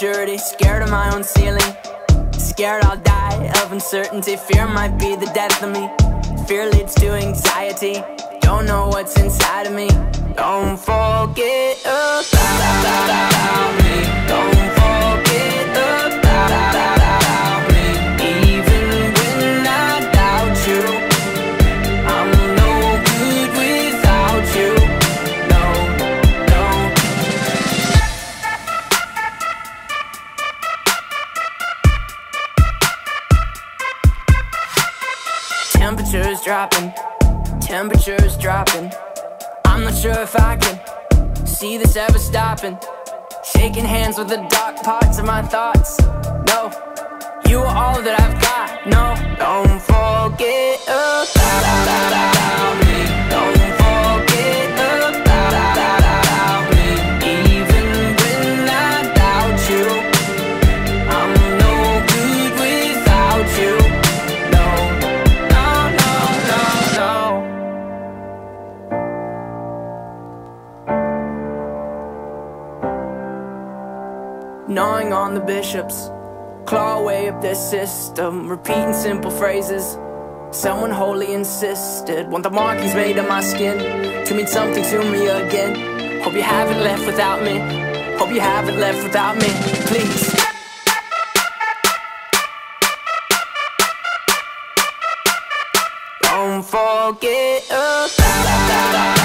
surety, scared of my own ceiling, scared I'll die of uncertainty. Fear might be the death of me. Fear leads to anxiety. Don't know what's inside of me. Don't forget about me. Don't forget about me. Even when I doubt you, I'm no good without you. No, no. Temperature's dropping, temperature's dropping. I'm not sure if I can see this ever stopping. Shaking hands with the dark parts of my thoughts. No, you are all that I've got. No, don't forget about me. Don't forget about me. Even when I doubt you, I'm no good without you. No, no, no, no, no. Gnawing on the bishops, claw away up their system, repeating simple phrases someone wholly insisted. Want the markings made on my skin to mean something to me again. Hope you haven't left without me. Hope you haven't left without me, please. Don't forget about